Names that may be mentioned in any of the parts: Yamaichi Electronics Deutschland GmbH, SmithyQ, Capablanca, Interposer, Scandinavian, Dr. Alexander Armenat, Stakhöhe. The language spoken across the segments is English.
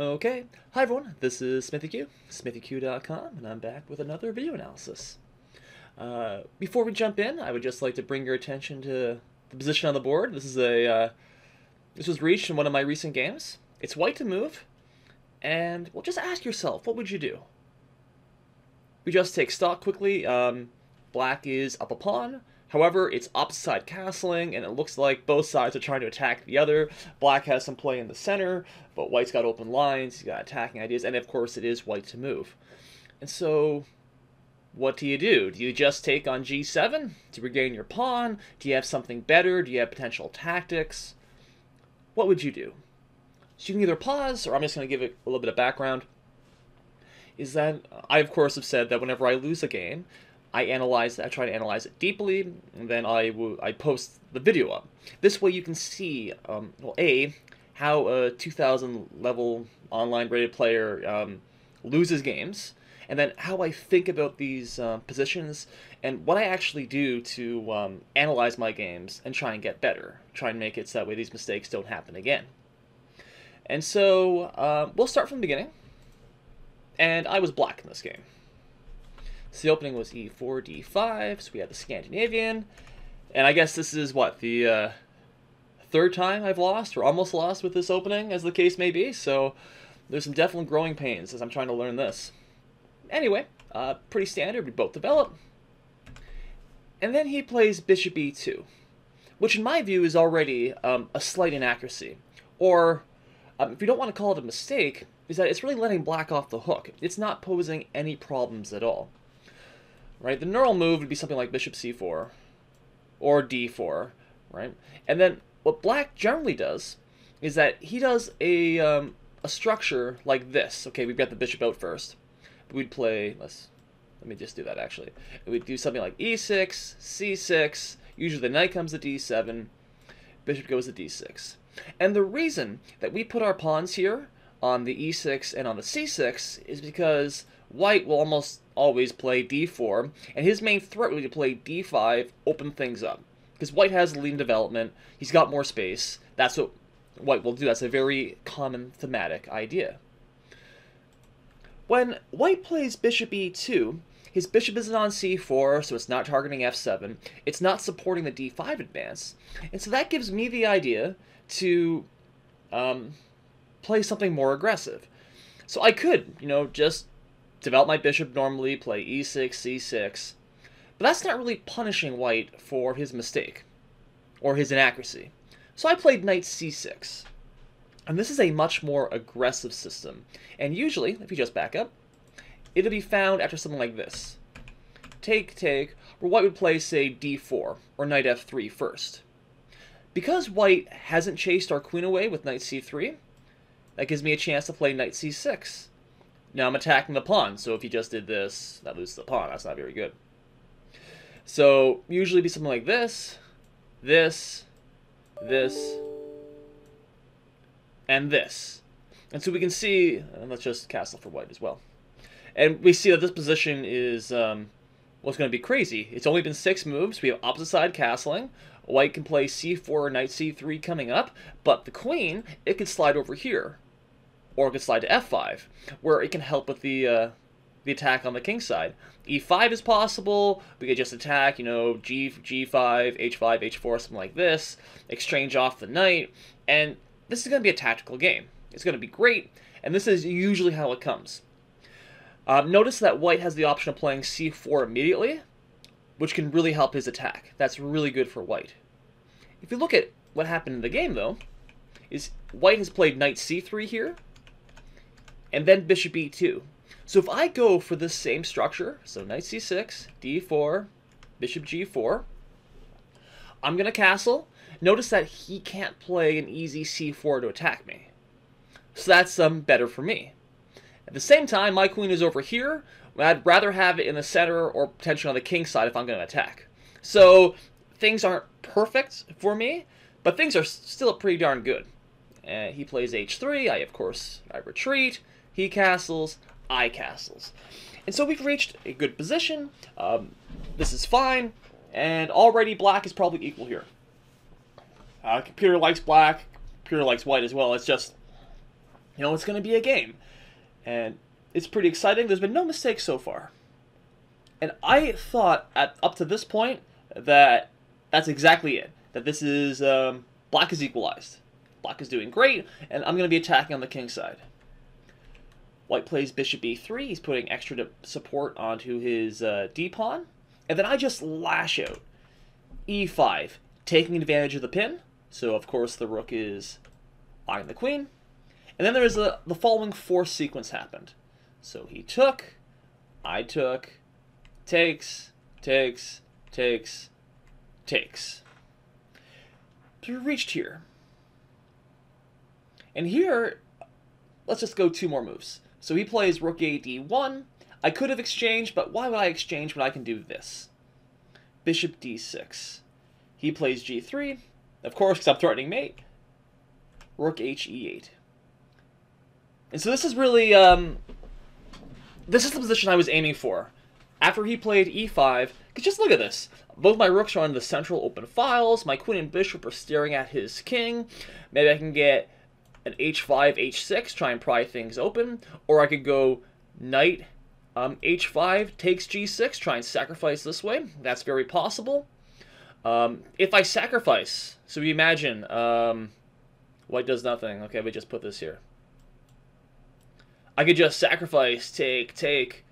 Okay, hi everyone, this is SmithyQ, SmithyQ.com, and I'm back with another video analysis. Before we jump in, I would just like to bring your attention to the position on the board. This is this was reached in one of my recent games. It's white to move, and well, just ask yourself, what would you do? We just take stock quickly. Black is up a pawn. However, it's opposite side castling, and it looks like both sides are trying to attack the other. Black has some play in the center, but white's got open lines, he's got attacking ideas, and of course it is white to move. And so, what do you do? Do you just take on g7 to regain your pawn? Do you have something better? Do you have potential tactics? What would you do? So you can either pause, or I'm just going to give it a little bit of background, is that I, of course, have said that whenever I lose a game, I try to analyze it deeply, and then I post the video up. This way you can see, well, A, how a 2000 level online rated player loses games, and then how I think about these positions, and what I actually do to analyze my games and try and get better, try and make it so that way these mistakes don't happen again. And so, we'll start from the beginning, and I was black in this game. So the opening was e4, d5, so we had the Scandinavian, and I guess this is, what, the third time I've lost, or almost lost with this opening, as the case may be, so there's some definite growing pains as I'm trying to learn this. Anyway, pretty standard, we both develop, and then he plays bishop e2, which in my view is already a slight inaccuracy, or if you don't want to call it a mistake, is that it's really letting black off the hook. It's not posing any problems at all. Right, the neural move would be something like bishop c4 or d4, right? And then what black generally does is that he does a structure like this. Okay, we've got the bishop out first. We'd play, let me just do that actually. We'd do something like e6, c6, usually the knight comes to d7, bishop goes to d6. And the reason that we put our pawns here on the e6 and on the c6 is because white will almost always play d4, and his main threat would be to play d5, open things up. Because white has lean development, he's got more space, that's what white will do. That's a very common thematic idea. When white plays bishop e2, his bishop isn't on c4, so it's not targeting f7, it's not supporting the d5 advance, and so that gives me the idea to play something more aggressive. So I could, you know, just develop my bishop normally, play e6, c6, but that's not really punishing white for his mistake, or his inaccuracy. So I played knight c6, and this is a much more aggressive system, and usually, if you just back up, it'll be found after something like this. Take, take, where white would play, say, d4, or knight f3 first. Because white hasn't chased our queen away with knight c3, that gives me a chance to play knight c6. Now I'm attacking the pawn, so if he just did this, that loses the pawn. That's not very good. So usually be something like this, this, this, and this. And so we can see, and let's just castle for white as well. And we see that this position is what's going to be crazy. It's only been 6 moves. We have opposite side castling. White can play c4 or knight c3 coming up, but the queen, it could slide over here. Or it could slide to f5, where it can help with the attack on the king side. e5 is possible. We could just attack, you know, g5, h5, h4, something like this. Exchange off the knight, and this is going to be a tactical game. It's going to be great, and this is usually how it comes. Notice that white has the option of playing c4 immediately, which can really help his attack. That's really good for white. If you look at what happened in the game, though, is white has played knight c3 here, and then bishop e2. So if I go for this same structure, so knight c6, d4, bishop g4, I'm going to castle. Notice that he can't play an easy c4 to attack me. So that's better for me. At the same time, my queen is over here. I'd rather have it in the center or potentially on the king side if I'm going to attack. So things aren't perfect for me, but things are still pretty darn good. He plays h3, I retreat. He castles, I castles. And so we've reached a good position. This is fine, and already black is probably equal here. Computer likes black, computer likes white as well. It's just You know, it's going to be a game. And it's pretty exciting. There's been no mistakes so far. And I thought up to this point that that's exactly it. That this is, black is equalized. Black is doing great, and I'm going to be attacking on the king side. White plays bishop b3. He's putting extra support onto his d-pawn. And then I just lash out. e5, taking advantage of the pin. So, of course, the rook is eyeing the queen. And then there's the following forced sequence happened. So he took, I took, takes, takes, takes, takes. So we reached here. And here, let's just go two more moves. So he plays rook a d1. I could have exchanged, but why would I exchange when I can do this? Bishop d6. He plays g3. Of course, because I'm threatening mate. Rook h e8. And so this is really, this is the position I was aiming for. After he played e5, because just look at this. Both my rooks are on the central open files. My queen and bishop are staring at his king. Maybe I can get an h5, h6, try and pry things open. Or I could go knight, h5, takes g6, try and sacrifice this way. That's very possible. If I sacrifice, so we imagine, white does nothing. Okay, we just put this here. I could just sacrifice, take, take,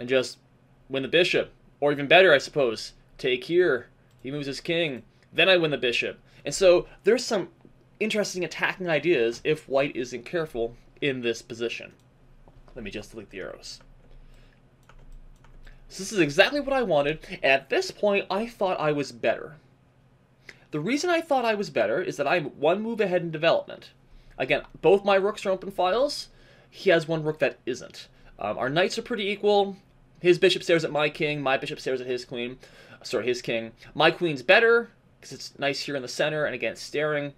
and just win the bishop. Or even better, I suppose, take here. He moves his king. Then I win the bishop. And so there's some interesting attacking ideas if white isn't careful in this position. Let me just delete the arrows. So this is exactly what I wanted, and at this point, I thought I was better. The reason I thought I was better is that I'm one move ahead in development. Again, both my rooks are open files. He has one rook that isn't. Our knights are pretty equal. His bishop stares at my king. My bishop stares at his queen. Sorry, his king. My queen's better because it's nice here in the center. And again, it's staring.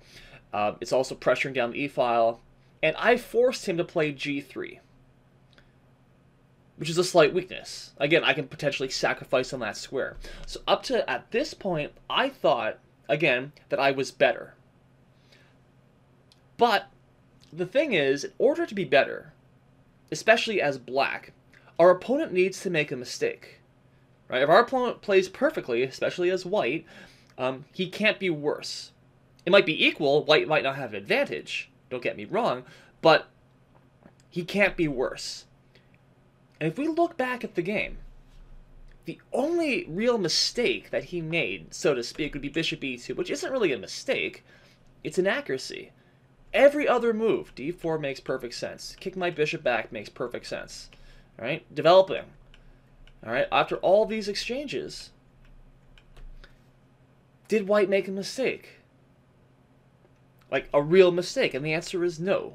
It's also pressuring down the e-file. And I forced him to play g3, which is a slight weakness. Again, I can potentially sacrifice on that square. So up to at this point, I thought, again, that I was better. But the thing is, in order to be better, especially as black, our opponent needs to make a mistake. Right? If our opponent plays perfectly, especially as white, he can't be worse. It might be equal, white might not have an advantage, don't get me wrong, but he can't be worse. And if we look back at the game, the only real mistake that he made, so to speak, would be bishop e2, which isn't really a mistake, it's inaccuracy. Every other move, d4 makes perfect sense. Kick my bishop back makes perfect sense. All right, developing. All right, after all these exchanges, did white make a mistake? Like a real mistake? And the answer is no.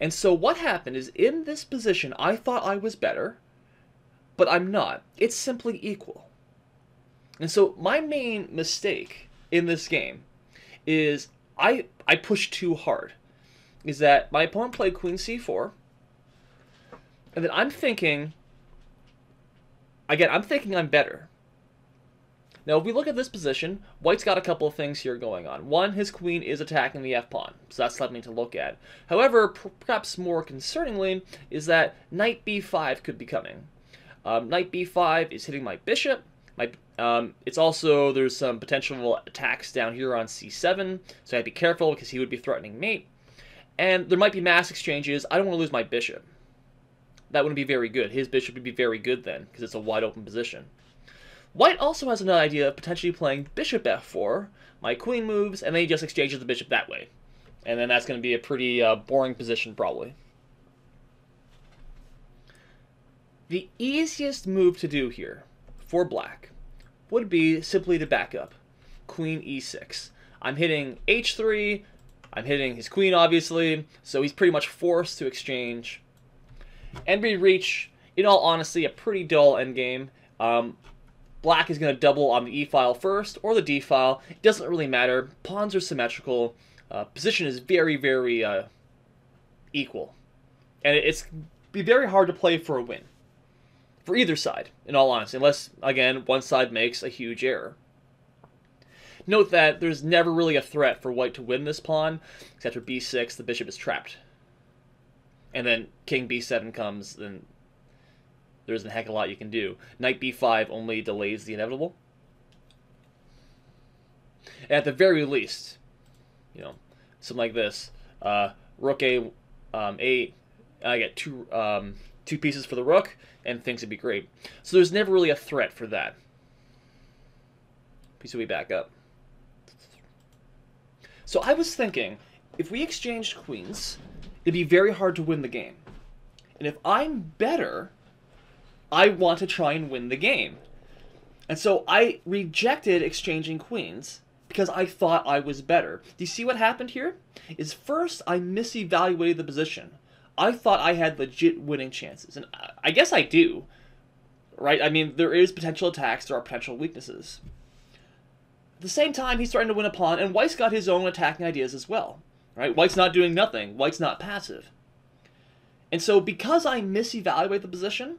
And so what happened is in this position, I thought I was better, but I'm not. It's simply equal. And so my main mistake in this game is I pushed too hard, is that my opponent played queen c4, and then I'm thinking, again, I'm thinking I'm better. Now, if we look at this position, white's got a couple of things here going on. One, his queen is attacking the f-pawn, so that's something to look at. However, perhaps more concerningly, is that knight b5 could be coming. Knight b5 is hitting my bishop. It's also, there's some potential attacks down here on c7, so I'd be careful because he would be threatening mate. And there might be mass exchanges. I don't want to lose my bishop. That wouldn't be very good. His bishop would be very good then, because it's a wide open position. White also has an idea of potentially playing bishop f4, my queen moves, and then he just exchanges the bishop that way. And then that's going to be a pretty boring position probably. The easiest move to do here for black would be simply to back up. Queen e6. I'm hitting h3. I'm hitting his queen, obviously. So he's pretty much forced to exchange. And we reach, in all honesty, a pretty dull endgame. Black is going to double on the e-file first, or the d-file. It doesn't really matter. Pawns are symmetrical. Position is very, very equal. And it's be very hard to play for a win. For either side, in all honesty, unless, again, one side makes a huge error. Note that there's never really a threat for white to win this pawn, except for b6, the bishop is trapped. And then king b7 comes, and there isn't a heck of a lot you can do. Knight b5 only delays the inevitable. And at the very least, you know, something like this. Rook a8, I get two pieces for the rook, and things would be great. So there's never really a threat for that. Piece of way back up. So I was thinking, if we exchanged queens, it'd be very hard to win the game. And if I'm better, I want to try and win the game. And so I rejected exchanging queens because I thought I was better. Do you see what happened here? Is first I misevaluated the position. I thought I had legit winning chances, and I guess I do, right? I mean, there is potential attacks, there are potential weaknesses. At the same time, he's starting to win a pawn, and White's got his own attacking ideas as well, right? White's not doing nothing. White's not passive. And so because I misevaluate the position,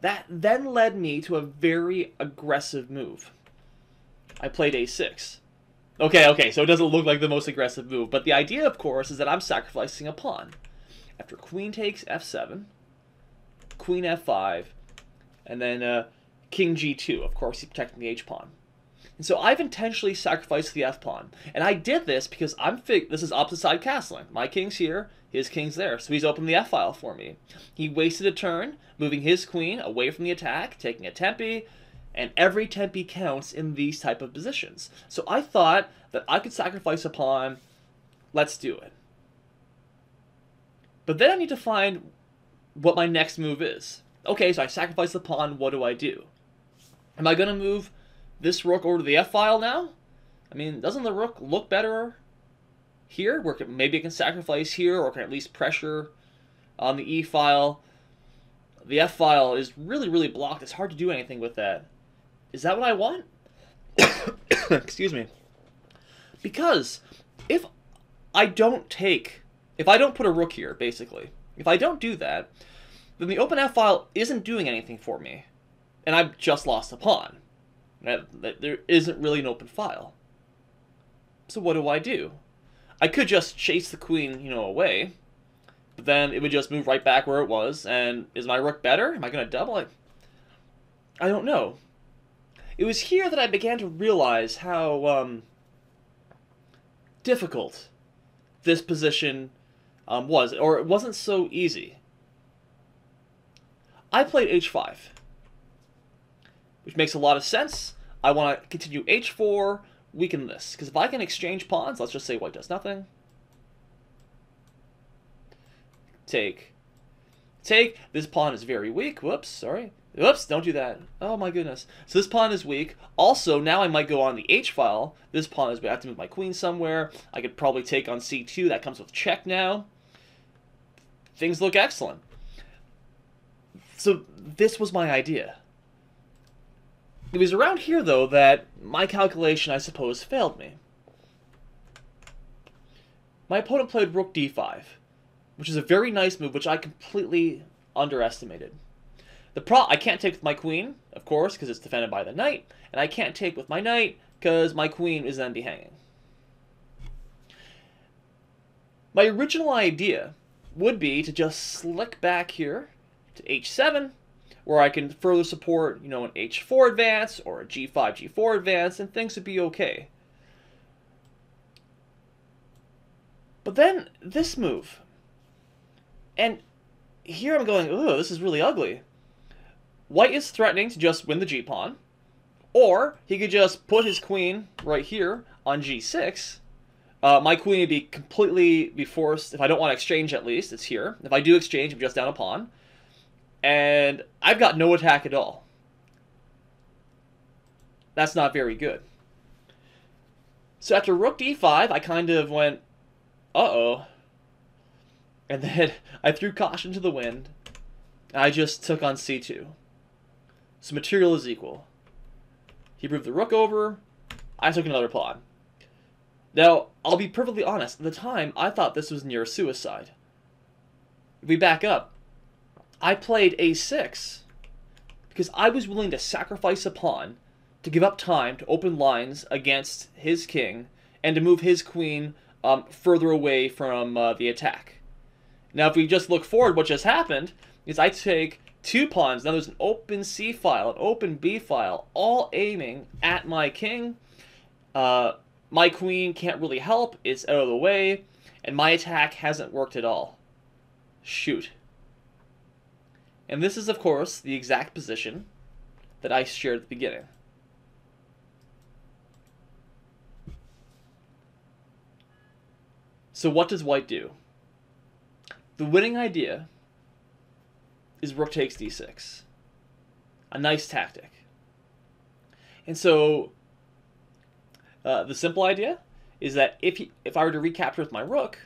that then led me to a very aggressive move. I played a6. Okay, so it doesn't look like the most aggressive move, but the idea, of course, is that I'm sacrificing a pawn. After queen takes f7, queen f5, and then king g2. Of course, he's protecting the h-pawn. And so I've intentionally sacrificed the f-pawn. And I did this because this is opposite side castling. My king's here, his king's there. So he's opened the f-file for me. He wasted a turn, moving his queen away from the attack, taking a tempi, and every tempi counts in these type of positions. So I thought that I could sacrifice a pawn. Let's do it. But then I need to find what my next move is. Okay, so I sacrifice the pawn, what do? Am I going to move this rook over to the f-file now? I mean, doesn't the rook look better here? Where maybe it can sacrifice here, or can at least pressure on the e-file. The f-file is really, really blocked. It's hard to do anything with that. Is that what I want? Excuse me. Because if I don't take... If I don't put a rook here, basically, if I don't do that, then the open f-file isn't doing anything for me, and I've just lost a pawn. There isn't really an open file. So what do? I could just chase the queen, you know, away, but then it would just move right back where it was, and is my rook better? Am I going to double it? I don't know. It was here that I began to realize how difficult this position was, or it wasn't so easy. I played h5, which makes a lot of sense. I want to continue h4, weaken this, because if I can exchange pawns, let's just say white does nothing. Take. This pawn is very weak. Whoops, sorry. Whoops, don't do that. Oh my goodness. So this pawn is weak. Also, now I might go on the h-file. This pawn is weak. I have to move my queen somewhere. I could probably take on c2. That comes with check now. Things look excellent. So this was my idea. It was around here, though, that my calculation, I suppose, failed me. My opponent played rook d5, which is a very nice move, which I completely underestimated. I can't take with my queen, of course, because it's defended by the knight, and I can't take with my knight because my queen is then be hanging. My original idea would be to just slick back here to h7, where I can further support, you know, an h4 advance or a g5, g4 advance, and things would be okay. But then this move, and here I'm going, ooh, this is really ugly. White is threatening to just win the g-pawn, or he could just put his queen right here on g6. My queen would be completely forced, if I don't want to exchange at least, it's here. If I do exchange, I'm just down a pawn. And I've got no attack at all. That's not very good. So after rook d5, I kind of went, uh-oh. And then I threw caution to the wind. I just took on c2. So material is equal. He moved the rook over. I took another pawn. Now, I'll be perfectly honest. At the time, I thought this was near suicide. If we back up, I played a6 because I was willing to sacrifice a pawn to give up time to open lines against his king and to move his queen further away from the attack. Now, if we just look forward, what just happened is I take two pawns. Now there's an open C file, an open B file, all aiming at my king. My queen can't really help. It's out of the way. And my attack hasn't worked at all. Shoot. And this is, of course, the exact position that I shared at the beginning. So what does white do? The winning idea is rook takes d6. A nice tactic. And so the simple idea is that if I were to recapture with my rook,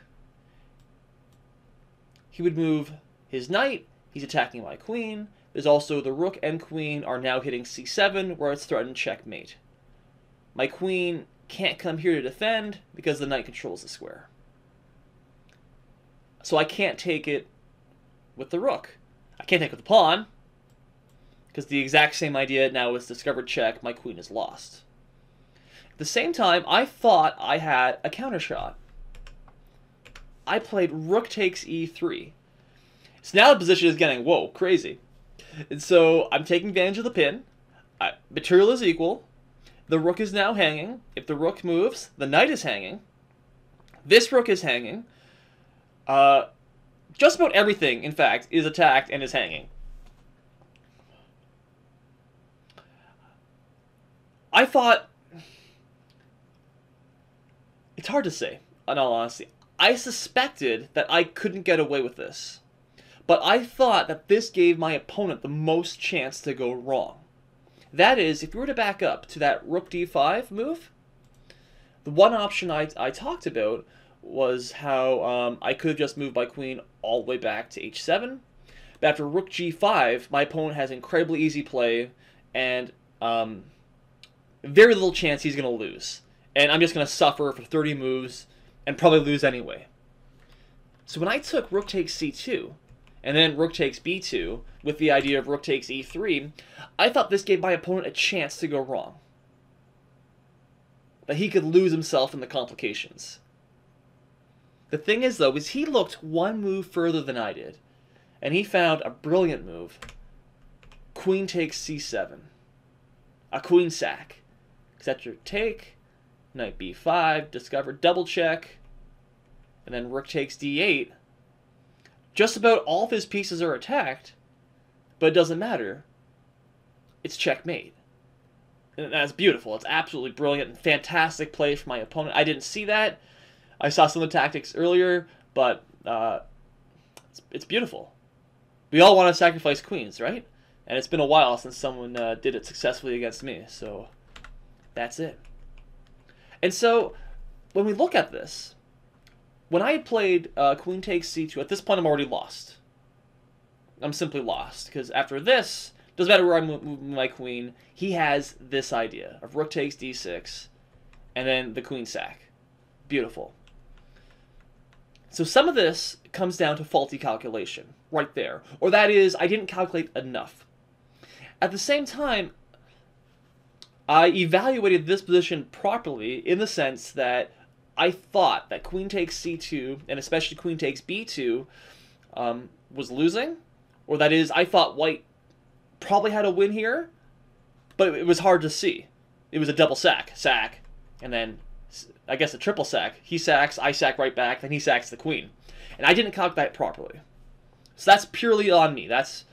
he would move his knight. He's attacking my queen. There's also the rook and queen are now hitting c7, where it's threatened checkmate. My queen can't come here to defend because the knight controls the square. So I can't take it with the rook. I can't take it with the pawn, because the exact same idea now is discovered check, my queen is lost. At the same time, I thought I had a counter shot. I played rook takes e3. So now the position is getting, whoa, crazy. And so I'm taking advantage of the pin. Material is equal. The rook is now hanging. If the rook moves, the knight is hanging. This rook is hanging. Just about everything, in fact, is attacked and is hanging. I thought... It's hard to say, in all honesty. I suspected that I couldn't get away with this. But I thought that this gave my opponent the most chance to go wrong. That is, if you were to back up to that rook d5 move, the one option I talked about was how I could have just moved my queen all the way back to h7. But after rook g5, my opponent has incredibly easy play and very little chance he's going to lose. And I'm just going to suffer for 30 moves and probably lose anyway. So when I took rook takes c2 and then rook takes b2 with the idea of rook takes e3, I thought this gave my opponent a chance to go wrong. That he could lose himself in the complications. The thing is, though, is he looked one move further than I did, and he found a brilliant move. Queen takes c7. A queen sack. Accept your take. Knight b5. Discover double check. And then rook takes d8. Just about all of his pieces are attacked, but it doesn't matter. It's checkmate. And that's beautiful. It's absolutely brilliant and fantastic play for my opponent. I didn't see that. I saw some of the tactics earlier, but it's beautiful. We all want to sacrifice queens, right? And it's been a while since someone did it successfully against me, so that's it. And so when we look at this, when I played queen takes c2, at this point I'm already lost. I'm simply lost, because after this, doesn't matter where I move my queen, he has this idea of rook takes d6, and then the queen sack. Beautiful. So some of this comes down to faulty calculation, right there. Or that is, I didn't calculate enough. At the same time, I evaluated this position properly in the sense that I thought that queen takes c2, and especially queen takes b2, was losing. Or that is, I thought white probably had a win here, but it was hard to see. It was a double sack. Sack, and then... I guess a triple sack. He sacks, I sack right back, then he sacks the queen. And I didn't calculate that properly. So that's purely on me. That's,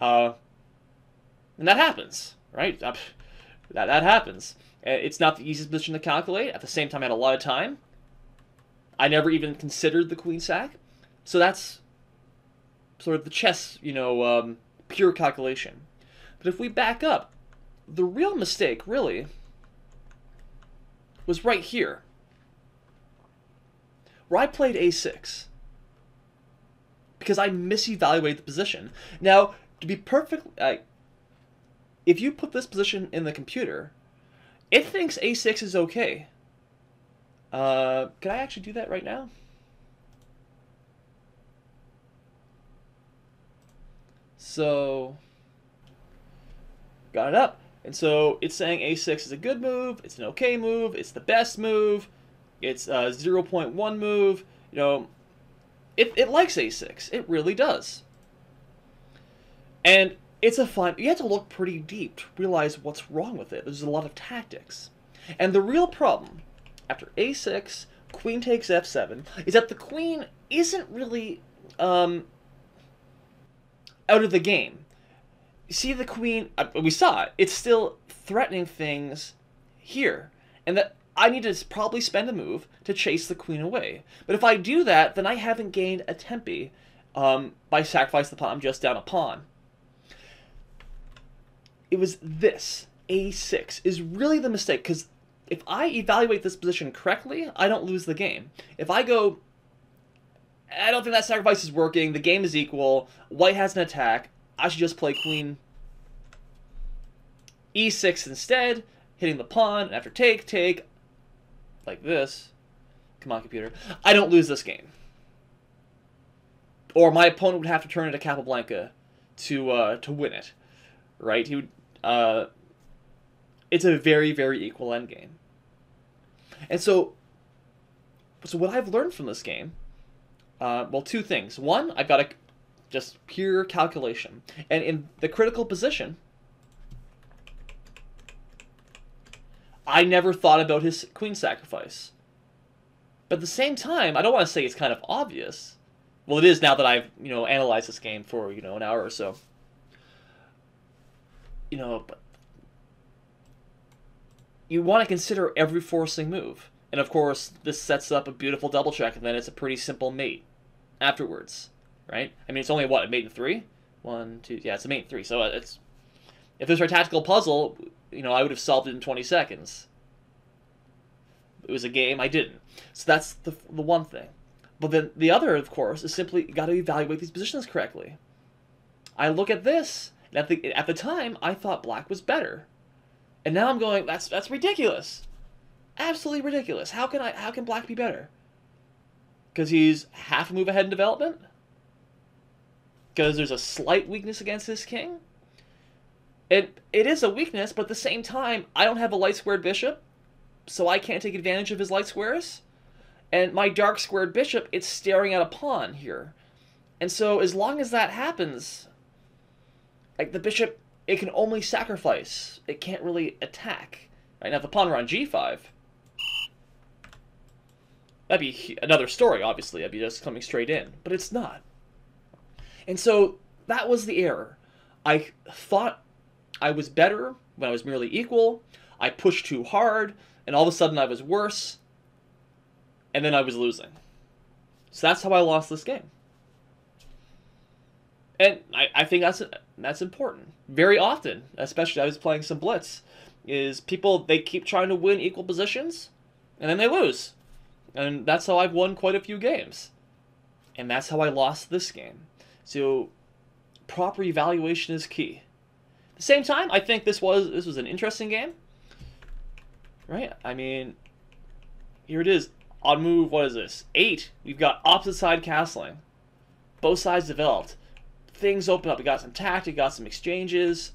and that happens, right? That happens. It's not the easiest position to calculate. At the same time, I had a lot of time. I never even considered the queen sack. So that's sort of the chess, pure calculation. But if we back up, the real mistake, really, was right here, where I played a6, because I misevaluated the position. Now, to be perfect, if you put this position in the computer, it thinks a6 is okay. Can I actually do that right now? So, got it up. And so it's saying a6 is a good move, it's an okay move, it's the best move, it's a 0.1 move. You know, it likes a6. It really does. And it's a fun... You have to look pretty deep to realize what's wrong with it. There's a lot of tactics. And the real problem, after a6, queen takes f7, is that the queen isn't really out of the game. You see the queen... We saw it. It's still threatening things here. And that... I need to probably spend a move to chase the queen away. But if I do that, then I haven't gained a tempi by sacrificing the pawn. I'm just down a pawn. It was this. a6 is really the mistake, because if I evaluate this position correctly, I don't lose the game. If I go, I don't think that sacrifice is working, the game is equal, white has an attack, I should just play queen e6 instead, hitting the pawn, and after take, take... like this. Come on, computer. I don't lose this game. Or my opponent would have to turn into Capablanca to win it, right? He would. It's a very, very equal endgame. And so what I've learned from this game, well, two things. One, I've got just pure calculation, and in the critical position, I never thought about his queen sacrifice. But at the same time, I don't want to say it's kind of obvious. Well, it is now that I've, you know, analyzed this game for, you know, an hour or so. You know, but you want to consider every forcing move. And of course, this sets up a beautiful double check, and then it's a pretty simple mate afterwards, right? I mean, it's only, what, a mate in three? One, two, yeah, it's a mate in three. So it's, if this were a tactical puzzle... You know, I would have solved it in 20 seconds. It was a game I didn't. So that's the one thing. But then the other, of course, is simply you got to evaluate these positions correctly. I look at this, and at the time, I thought black was better, and now I'm going, that's ridiculous, absolutely ridiculous. How can black be better? Because he's half a move ahead in development. Because there's a slight weakness against his king. It is a weakness, but at the same time, I don't have a light-squared bishop, so I can't take advantage of his light squares. And my dark-squared bishop, it's staring at a pawn here. And so as long as that happens, like the bishop, it can only sacrifice. It can't really attack. Right now, if the pawn were on g5, that'd be another story, obviously. That'd be just coming straight in, but it's not. And so that was the error. I thought... I was better when I was merely equal. I pushed too hard, and all of a sudden I was worse, and then I was losing. So that's how I lost this game. And I think that's important. Very often, especially I was playing some blitz, is people, they keep trying to win equal positions, and then they lose. And that's how I've won quite a few games. And that's how I lost this game. So proper evaluation is key. At the same time, I think this was an interesting game, right? I mean, here it is on move. What is this? 8. We've got opposite side castling, both sides developed. Things open up. We got some tactic, got some exchanges,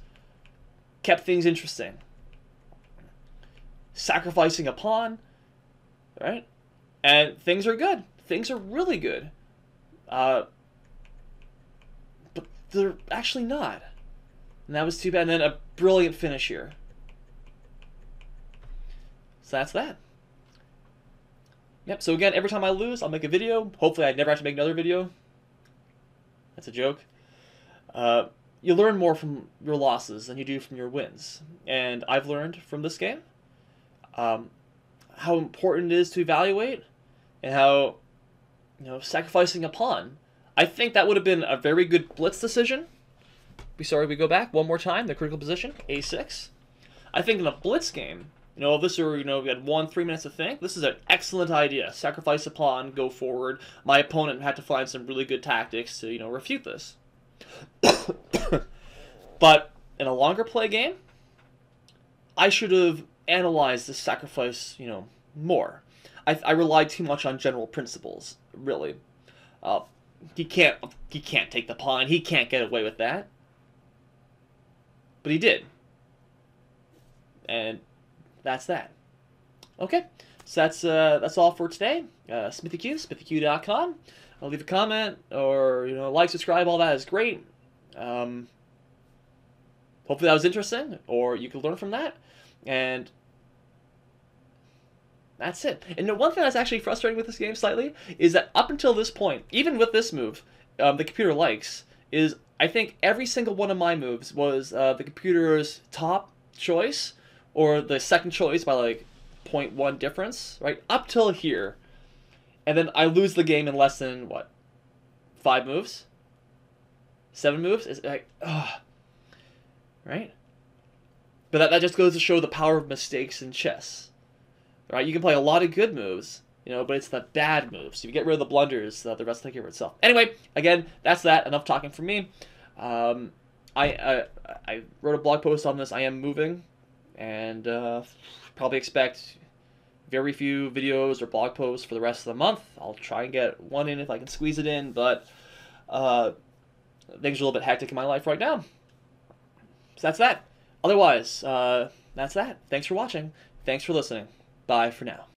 kept things interesting. Sacrificing a pawn, right? And things are good. Things are really good, but they're actually not. And that was too bad. And then a brilliant finish here. So that's that. Yep, so again, every time I lose, I'll make a video. Hopefully I never have to make another video. That's a joke. You learn more from your losses than you do from your wins. And I've learned from this game how important it is to evaluate, and how, you know, sacrificing a pawn. I think that would have been a very good blitz decision. Sorry, we go back one more time. The critical position, a6. I think in a blitz game, you know, if this were, you know, we had 3 minutes to think, this is an excellent idea. Sacrifice a pawn, go forward. My opponent had to find some really good tactics to, you know, refute this. But in a longer play game, I should have analyzed the sacrifice, you know, more. I relied too much on general principles, really. He can't take the pawn. He can't get away with that. But he did. And that's that. Okay, so that's all for today. SmithyQ, SmithyQ.com. Leave a comment or like, subscribe, all that is great. Hopefully that was interesting, or you could learn from that. And that's it. And the one thing that's actually frustrating with this game slightly is that up until this point, even with this move, the computer likes, is I think every single one of my moves was the computer's top choice or the second choice by like 0.1 difference, right? Up till here. And then I lose the game in less than, what, 5 moves? 7 moves? It's like, ugh. Right? But that just goes to show the power of mistakes in chess. Right? You can play a lot of good moves, but it's the bad moves. If you get rid of the blunders, the rest will take care of itself. Anyway, again, that's that. Enough talking from me. I wrote a blog post on this. I am moving, and probably expect very few videos or blog posts for the rest of the month. I'll try and get one in if I can squeeze it in, but things are a little bit hectic in my life right now. So that's that. Otherwise, that's that. Thanks for watching. Thanks for listening. Bye for now.